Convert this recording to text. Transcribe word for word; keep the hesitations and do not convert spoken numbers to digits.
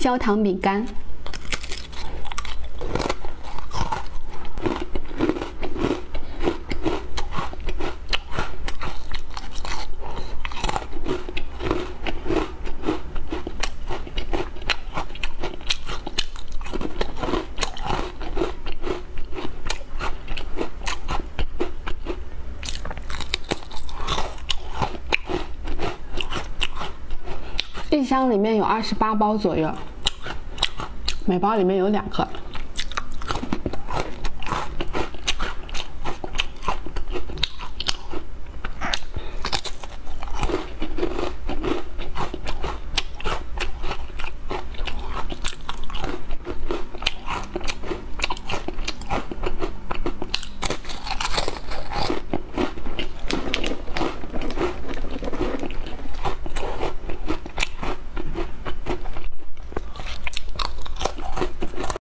焦糖饼干。 一箱里面有二十八包左右，每包里面有两个。